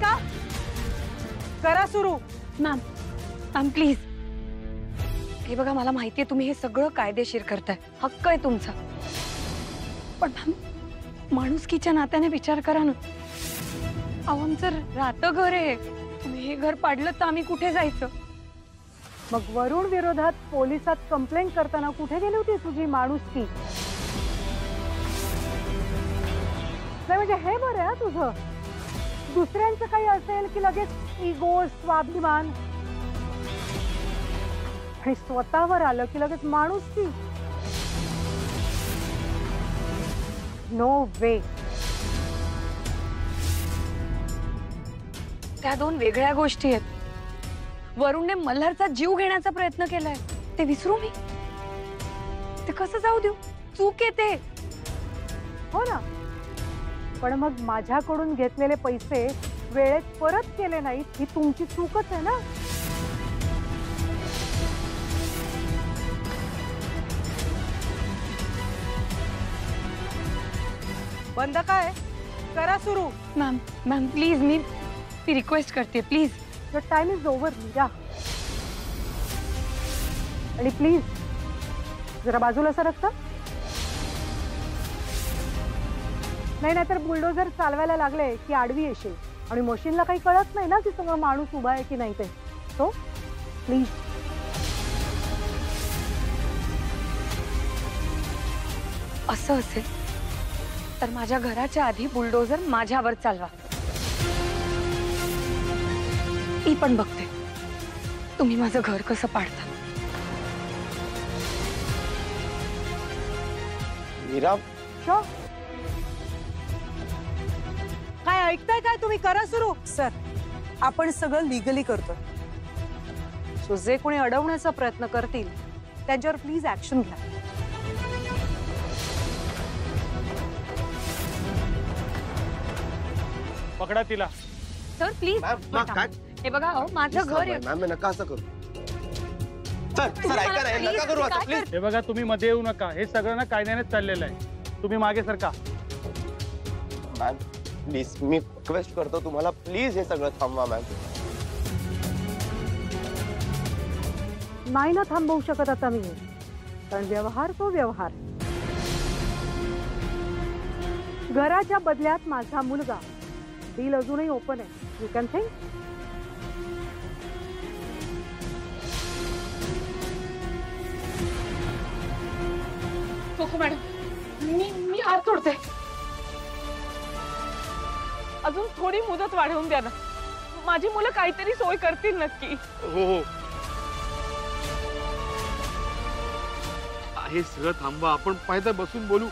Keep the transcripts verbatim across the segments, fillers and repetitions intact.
बात का? करा सुरू. Ma'am ma'am please. हे बघा मला माहिती आहे तुम्ही हे सगळं कायदेशीर करताय, हक्क आहे तुमचा, पण मॅम माणुसकीच्या नात्याने विचार करा ना. अहो आमचं राहतं घर आहे, तुम्ही हे घर पाडलं तर आम्ही कुठे जायचं? मग वरुण विरोधात पोलिसात कंप्लेंट करताना कुठे गेली होती तुझी माणुसकी? म्हणजे हे बरं आहे तुझं, दुसऱ्यांचं काही असेल की लगेच इगो स्वाभिमान, आणि स्वतःवर आलं की लगेच माणुसकी. No way. त्या दोन वेगळ्या गोष्टी आहेत. वरुणने मल्हारचा जीव घेण्याचा प्रयत्न केलाय, ते विसरू मी? ते कसं जाऊ देऊ? चूक आहे ते, हो ना. पण मग माझ्याकडून घेतलेले पैसे वेळेत परत केले नाहीत ही तुमची चूकच आहे ना. बंद काय? करा सुरू. मॅम मॅम प्लीज, मी ती रिक्वेस्ट करते please. Your time is over, Mira. And please, जरा बाजूला सरकता. नाही नाही तर बुलडोजर चालवायला लागले की आडवी येशील, आणि मशीनला काही कळत नाही ना की समोर माणूस उभा आहे की नाही ते. So please. असं असेल तर माझ्या घराच्या आधी बुलडोजर माझ्यावर चालवा. मी पण बघते तुम्ही माझं घर कसं पाडता. मीरा काय ऐकताय काय तुम्ही? करा सुरू. सर आपण सगळं लिगली करतो, सो जे कोणी अडवण्याचा प्रयत्न करतील त्यांच्यावर प्लीज ऍक्शन घ्या. पकडा तिला. Sir please. हे बघा हो माझं घर आहे. मॅम नका असं करू. सर सर ऐका रे, नका करू आता प्लीज. हे बघा तुम्ही मध्ये येऊ नका, हे सगळं ना कायद्यानेच चाललेलं आहे, तुम्ही मागे सरका. मॅम प्लीज, मी रिक्वेस्ट करतो तुम्हाला, प्लीज हे सगळं थांबवा. मॅम नाही ना थांबवू शकत आता मी, कारण व्यवहार तो व्यवहार. घराच्या बदल्यात माझा मुलगा, डील अजूनही ओपन आहे. You can think. मॅडम मी मी हात तोडते. अजून थोडी मुदत वाढवून द्या ना, माझी मुलं काहीतरी सोय करतील नक्की. हो हो हे सगळं थांबवा, आपण पाहिजे बसून बोलू.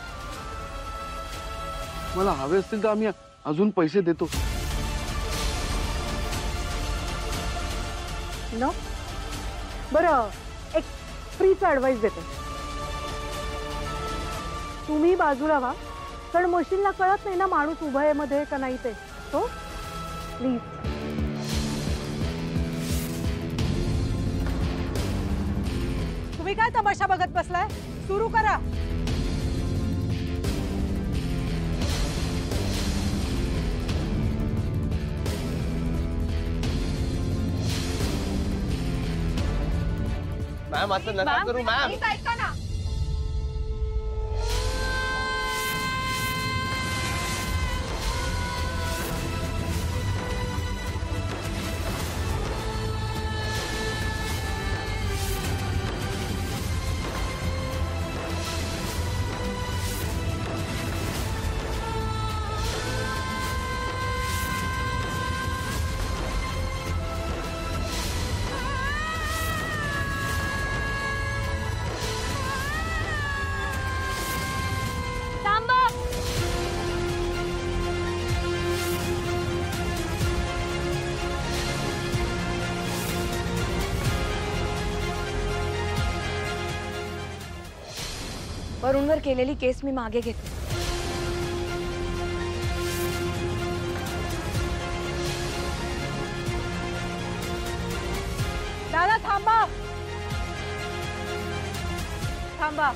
मला हवे असतील तर आम्ही अजून पैसे देतो. नो बरं, एक फ्रीचा ॲडवाइस देते. तुम्ही बाजूला व्हा, कारण मशीनला कळत नाही ना माणूस उभा आहे मध्ये का नाही ते. So please. तुम्ही काय तमाशा बघत बसलाय? सुरू करा. मॅम असं नका करू. मॅम ऐका ना. वरुणवर केलेली केस मी मागे घेते. दादा थांबा थांबा.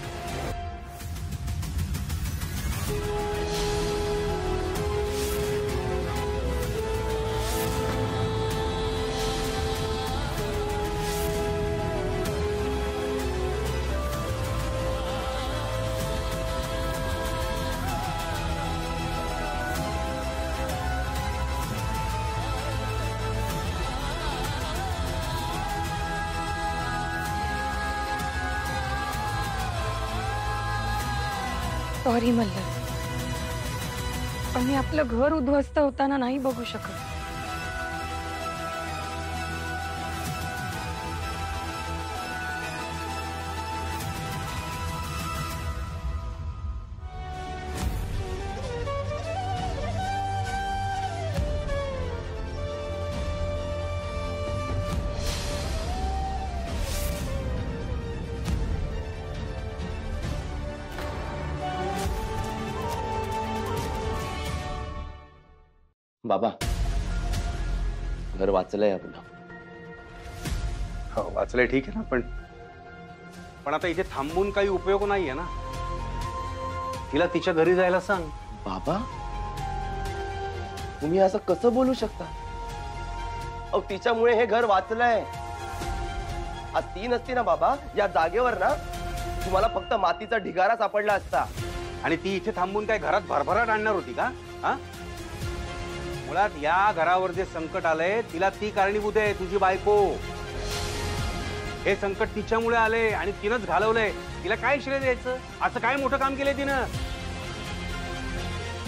सॉरी मल्हार, आम्ही आपलं घर उद्ध्वस्त होताना नाही बघू शकत. बाबा, घर वाचलंय आपलं. हो वाचलंय, ठीक आहे ना, पण पण आता इथे थांबून काही उपयोग नाही आहे ना. तिला तिच्या घरी जायला सांग. बाबा, तुम्ही असं कसं बोलू शकता? अहो तिच्यामुळे हे घर वाचलंय. आज ती नसती ना बाबा या जागेवर ना, तुम्हाला फक्त मातीचा ढिगारा सापडला असता. आणि ती इथे थांबून काय घरात भरभराट आणणार होती का? हा, मुळात या घरावर जे संकट आलंय तिला ती कारणीभूत आहे, तुझी बायको. हे संकट तिच्यामुळे आले आणि तिनंच घालवलंय. तिला काय श्रेय द्यायचं? असं काय मोठं काम केलंय तिनं?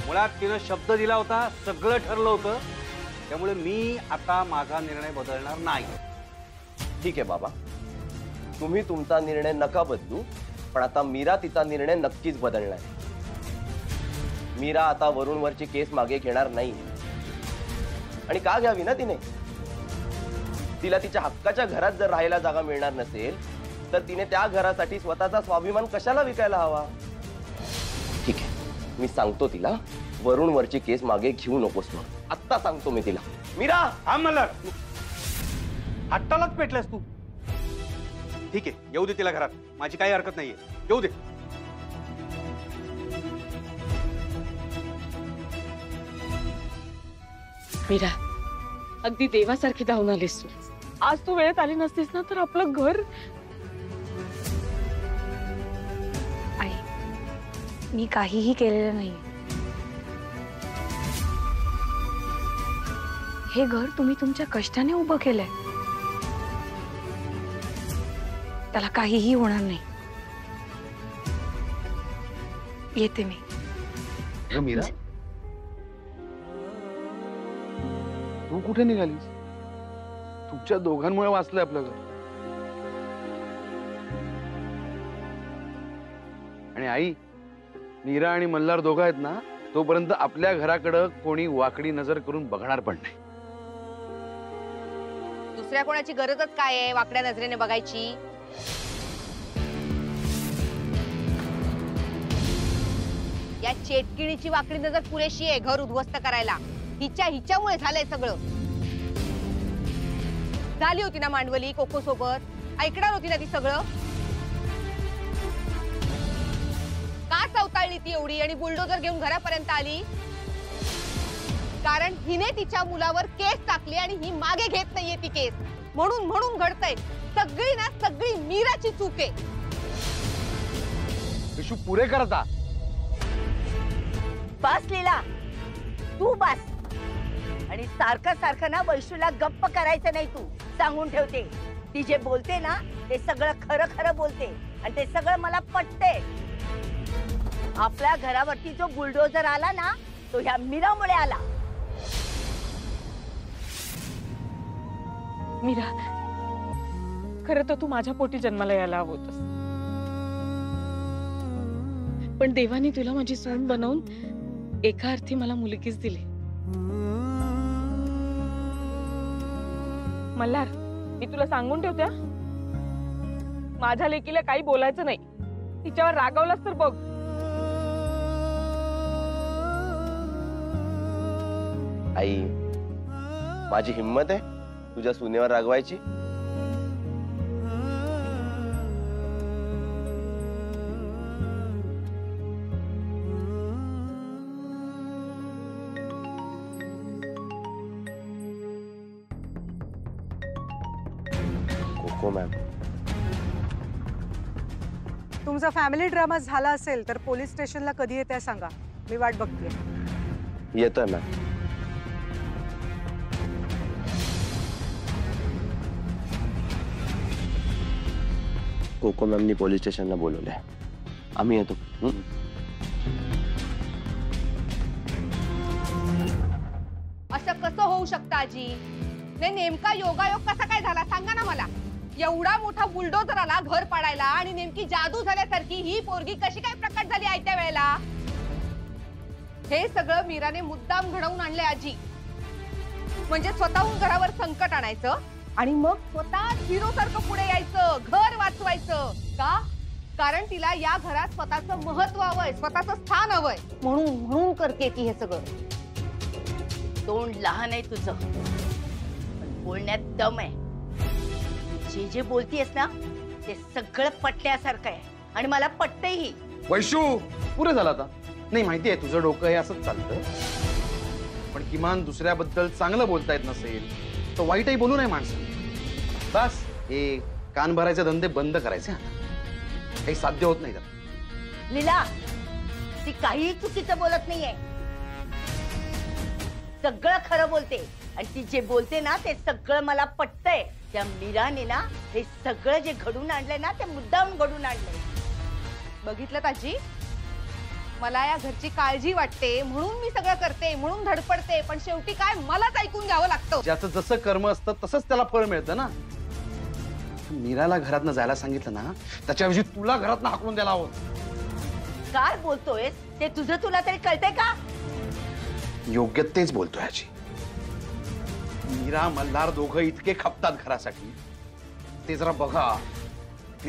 मुळात तिनं शब्द दिला होता, सगळं ठरलं होतं, त्यामुळे मी आता माझा निर्णय बदलणार नाही. ठीक आहे बाबा, तुम्ही तुमचा निर्णय नका बदलू, पण आता मीरा तिचा निर्णय नक्कीच बदलणार. मीरा आता वरुणवरची केस मागे घेणार नाही. आणि का घ्यावी ना तिने? तिला तिच्या हक्काच्या घरात जर राहायला जागा मिळणार नसेल तर तिने त्या घरासाठी स्वतःचा स्वाभिमान कशाला विकायला हवा? ठीक आहे, मी सांगतो तिला, वरुणवरची केस मागे घेऊ नकोस म्हणून. आत्ता सांगतो मी तिला. मीरा! हा मल्हार, हट्टालाच पेटलास तू. ठीक आहे, येऊ दे तिला घरात, माझी काही हरकत नाहीये. येऊ दे. मीरा, अगदी देवासारखी धावून आलीस तू. आज तू वेळेत आली नसतीस ना तर आपलं घर. आई, मी काहीही केलेलं नाही. हे घर तुम्ही तुमच्या कष्टाने उभं केलंय, त्याला काहीही होणार नाही. येते मी. मीरा, तू कुठे निघालीस? तुमच्या दोघांमुळे वाचलंय आपलं घर. आणि आई, मीरा आणि मल्हार दोघं आहेत ना, तोपर्यंत आपल्या घराकडे कोणी वाकडी नजर करून बघणार पण नाही. दुसऱ्या कोणाची गरजच काय आहे वाकड्या नजरेने बघायची? या चेटकिणीची वाकडी नजर पुरेशी आहे घर उद्ध्वस्त करायला. हिच्या हिच्यामुळे झालंय सगळं. झाली होती ना मांडवली कोको सोबत, ऐकणार होती ना ती सगळं. का सावताळली ती एवढी आणि बुलडोजर घेऊन घरापर्यंत आली? कारण हिने तिच्या मुलावर केस टाकली आणि ही मागे घेत नाहीये ती केस, म्हणून म्हणून घडतंय. सगळी ना सगळी मीराची चूक आहे. विशू, पुरे करता. बस लीला, तू बस. आणि सारखं सारखं ना वैशूला गप्प करायचं नाही. तू सांगून ठेवते, ती जे बोलते ना ते सगळं खरं खरं बोलते आणि ते सगळं मला पटते. आपल्या घरावरती जो बुलडोजर आला ना तो ह्या मीरामुळे आला. मीरा, खरं तर तू माझ्या पोटी जन्माला यायला होतस, पण देवाने तुला माझी सून बनवून एका अर्थी मला मुलगीच दिली. मल्हार, मी तुला सांगून ठेवते, माझ्या लेकीला काही बोलायचं नाही. तिच्यावर रागावलास तर बघ. आई, माझी हिम्मत आहे तुझ्या सुनेवर रागवायची? तुमचा फॅमिली ड्रामा झाला असेल तर पोलीस स्टेशनला कधी येते सांगा, मी वाट बघते. येतोय ना. कोको मॅमनी पोलीस स्टेशनला बोलवलंय, आम्ही येतो. असं कसं होऊ शकतं आजी? ने नेमका योगायोग कसा काय झाला सांगा ना मला. एवढा मोठा बुलडोजर आला घर पाडायला आणि नेमकी जादू झाल्यासारखी ही पोरगी कशी काय प्रकट झाली आयत्या वेळेला? हे सगळं मीराने मुद्दाम घडवून आणले आजी. म्हणजे स्वतःहून घरावर संकट आणायचं आणि मग स्वतः हिरोसारखं पुढे यायचं, घर वाचवायचं. का? कारण तिला या घरात स्वतःचं महत्त्व हवंय, स्वतःचं स्थान हवंय, म्हणून म्हणून करते ती हे सगळं. तोंड लहान आहे तुझं, पण बोलण्यात दम आहे. जे जे बोलतीयस ना ते सगळं पटल्यासारखं आहे आणि मला पटतंही. वैशू पुरे झालं आता. नाही माहिती आहे तुझं डोकं हे असंच चालतं, पण किमान दुसऱ्याबद्दल चांगलं बोलता येत नसेल तर वाईटही बोलू नये माणसं. बस हे कान भरायचे धंदे बंद करायचे आता, काही साध्य होत नाही. तर लीला ती काहीही चुकीचं बोलत नाहीये, सगळं खरं बोलते आणि ती जे बोलते ना ते सगळं मला पटतंय. त्या मीराने ना हे सगळं जे घडून आणलंय ना ते मुद्दाम घडून आणलंय. बघितलं ताजी, मला या घरची काळजी वाटते म्हणून मी सगळं करते, म्हणून धडपडते, पण शेवटी काय मलाच ऐकून घ्यावं लागतं. ज्याचं जसं कर्म असतं तसंच त्याला फळ मिळतं ना. मीराला घरातनं जायला सांगितलं ना त्याच्याऐवजी तुला घरातनं हाकलून द्यायला हवं. काय बोलतोय ते तुझं तुला तरी कळतंय का? योग्य तेच बोलतोय आजी. मीरा मल्हार दोघं इतके खपतात घरासाठी, ते जरा बघा.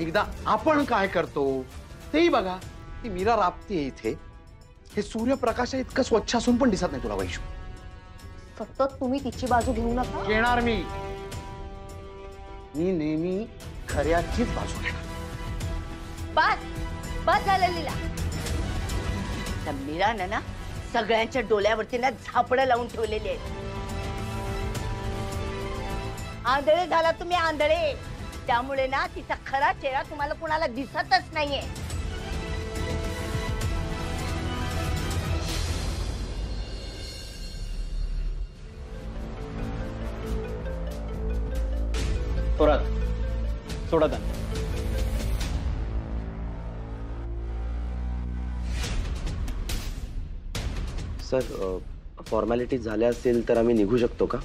एकदा आपण काय करतो तेही बघा. ती मीरा राबते इथे, हे सूर्यप्रकाश इतकं स्वच्छ असून पण दिसत नाही तुला वैशू. फक्त तुम्ही तिची बाजू घेऊ नका. घेणार मी, मी नेहमी खऱ्याचीच बाजू घेणार. बस बस झालं लीला. त्या मीरानं ना सगळ्यांच्या डोळ्यावरती ना झापडं लावून ठेवलेली आहे. आंधळे झाला तुम्ही आंधळे, त्यामुळे ना तिचा खरा चेहरा तुम्हाला कोणाला दिसतच नाहीये. परत सोडा दा. सर फॉर्मॅलिटी झाल्या असेल तर आम्ही निघू शकतो का?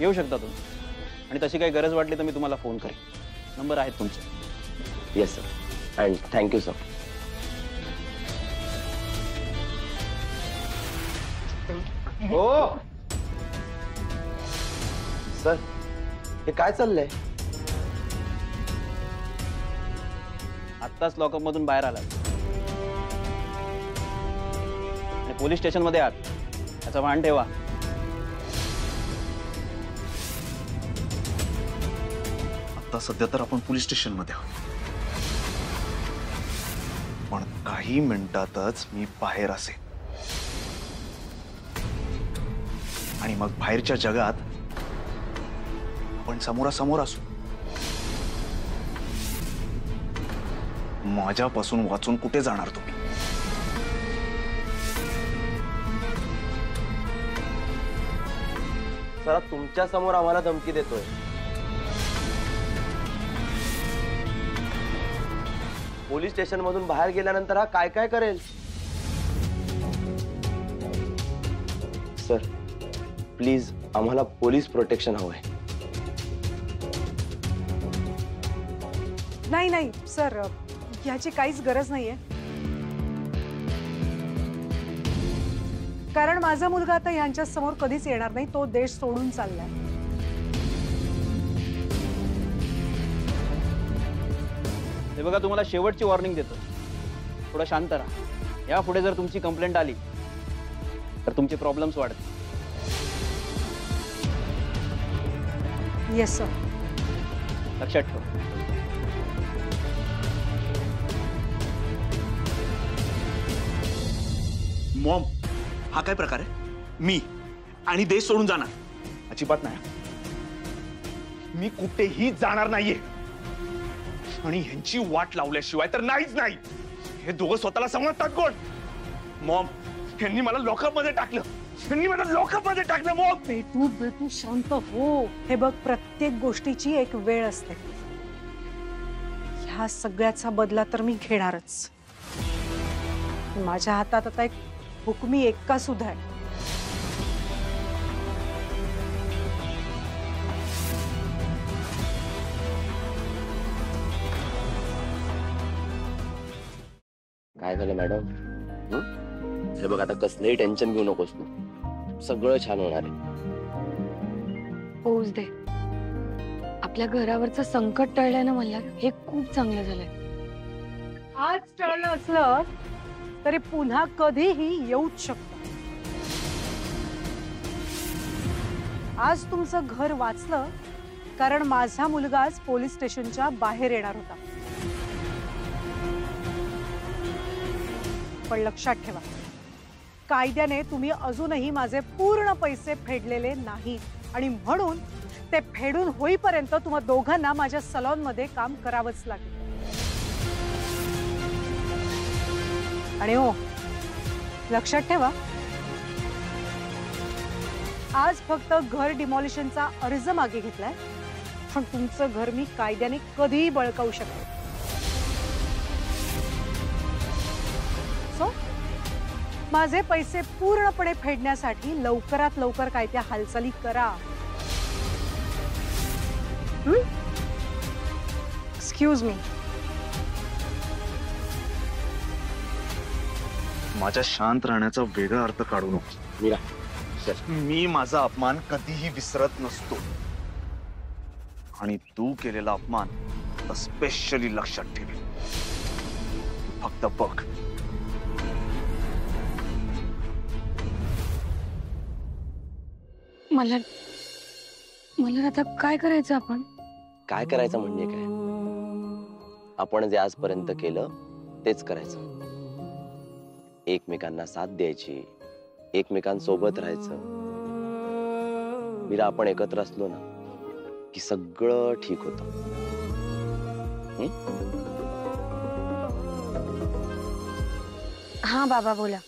येऊ शकता तुम्ही, आणि तशी काही गरज वाटली तर मी तुम्हाला फोन करेन. नंबर आहेत तुमचे? Yes sir. And thank you sir. हो सर, हे काय चाललंय? आत्ताच लॉकअप मधून बाहेर आला आणि पोलीस स्टेशन मध्ये आहात, त्याचा भान ठेवा. सध्या तर आपण पोलीस स्टेशन मध्ये आहोत, पण काही मिनिटातच मी बाहेर असेल आणि मग बाहेरच्या जगात आपण समोरासमोर असू. माझ्यापासून वाचून कुठे जाणार तुम्ही? सर तुमच्या समोर आम्हाला धमकी देतोय. पोलीस स्टेशन मधून बाहेर गेल्यानंतर हा काय काय करेल? सर प्लीज आम्हाला पोलीस प्रोटेक्शन हवंय. नाही नाही सर, याची काहीच गरज नाहीये, कारण माझा मुलगा आता यांच्या समोर कधीच येणार नाही. तो देश सोडून चाललाय. हे बघा तुम्हाला शेवटची वॉर्निंग देतो, थोडं शांत राहा. या पुढे जर तुमची कंप्लेंट आली तर तुमचे प्रॉब्लेम्स वाढतील. Yes sir. लक्षात ठेव. मॉम हा काय प्रकार आहे? मी आणि देश सोडून जाणार? अजिबात नाही, मी कुठेही जाणार नाहीये. आणि ह्यांची वाट लावल्याशिवाय तर नाहीच नाही. हे दोघं स्वतःला समजतात कोण? मॉम यांनी मला लॉकअप मध्ये टाकलं, यांनी मला लॉकअप मध्ये टाकलं. मॉम बेटू बेटू शांत हो. हे बघ प्रत्येक गोष्टीची एक वेळ असते, ह्या सगळ्याचा बदला तर मी घेणारच. माझ्या हातात आता एक हुकमी एक्का सुद्धा आहे. काय झालं मॅडम? हे बघ आता कसलंही टेन्शन घेऊ नकोस तू, सगळं छान होणार आहे. पोज दे. आपल्या घरावरचं संकट टळलंय ना मल्हार, हे खूप चांगलं झालंय. आज टळलं असलं तरी पुन्हा कधीही येऊच शकतं. आज तुमचं घर वाचलं कारण माझा मुलगा आज पोलीस स्टेशनच्या बाहेर येणार होता. पण लक्षात ठेवा, कायद्याने तुम्ही अजूनही माझे पूर्ण पैसे फेडलेले नाही आणि म्हणून ते फेडून होईपर्यंत तुम्हा दोघांना माझ्या सलॉन मध्ये काम करावंच लागेल. आणि हो लक्षात ठेवा, आज फक्त घर डिमॉलिशनचा अर्ज मागे घेतलाय, पण तुमचं घर मी कायद्याने कधीही बळकावू शकते. सो माझे पैसे पूर्णपणे फेडण्यासाठी लवकरात लवकर काय त्या हालचाली करा. Excuse me. माझ्या शांत राहण्याचा वेगळा अर्थ काढू नको मीरा. मी माझा अपमान कधीही विसरत नसतो आणि तू केलेला अपमान स्पेशली लक्षात ठेवी. फक्त बघ. मला मला आता काय करायचं? आपण काय करायचं म्हणजे काय? आपण जे आजपर्यंत केलं तेच करायचं. एकमेकांना साथ द्यायची, एकमेकांसोबत राहायचं. मीरा आपण एकत्र असलो ना की सगळं ठीक होतं. हा बाबा बोला.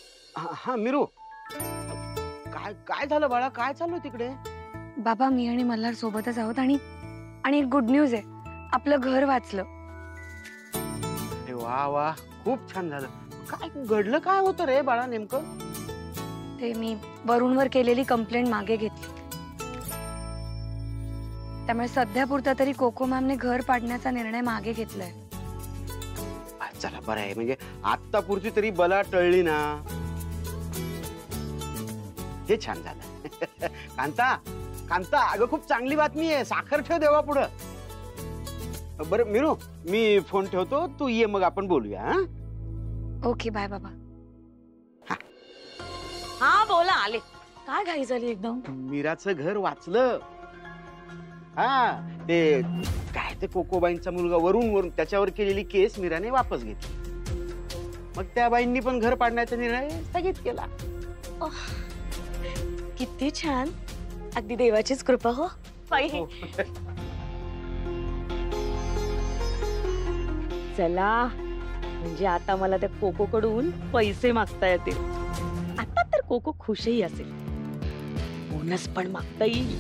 हा मीरू, काय काय झालं बाळा? काय चालू तिकडे? बाबा मी आणि मल्हार सोबतच आहोत आणि आणि गुड न्यूज आहे, आपलं घर वाचलं. अरे वा वा, खूप छान झालं. काय घडलं? काय होतं रे बाळा नेमकं? ते मी वरुणवर केलेली कंप्लेंट मागे घेतली, त्यामुळे सध्या पुरता तरी कोको मॅमने घर पाडण्याचा निर्णय मागे घेतलाय. चला बरं आहे, म्हणजे आता पुरती तरी बला टळली ना, हे छान झालं. कांता कांता अगं खूप चांगली बातमी आहे, साखर ठेव देवा पुढं. बरं मिरू मी फोन ठेवतो, तू ये मग आपण बोलूया. हा ओके बाय बाबा. हा बोला. आले. काय घाई झाली एकदम? मीराचं घर वाचलं. हा ते काय ते कोकोबाईंचा मुलगा वरून वरून त्याच्यावर केलेली केस मीराने वापस घेतली, मग त्या बाईंनी पण घर पाडण्याचा निर्णय स्थगित केला. किती छान, अगदी देवाचीच कृपा हो बाई. चला म्हणजे आता मला त्या कोको कडून पैसे मागता येतील. आता तर कोको खुशही असेल, बोनस पण मागता येईल.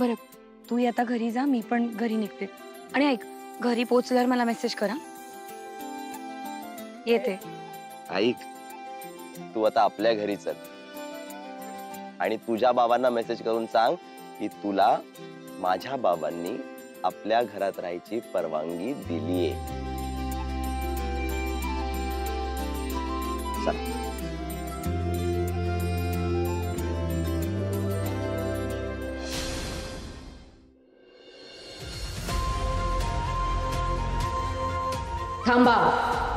बरं तू आता घरी जा, मी पण घरी निघते. आणि ऐक, घरी पोहोचल्यावर मला मेसेज करा. येते. ऐक तू आता आपल्या घरी चल आणि तुझ्या बाबांना मेसेज करून सांग की तुला माझ्या बाबांनी आपल्या घरात राहायची परवानगी दिलीये. थांबा.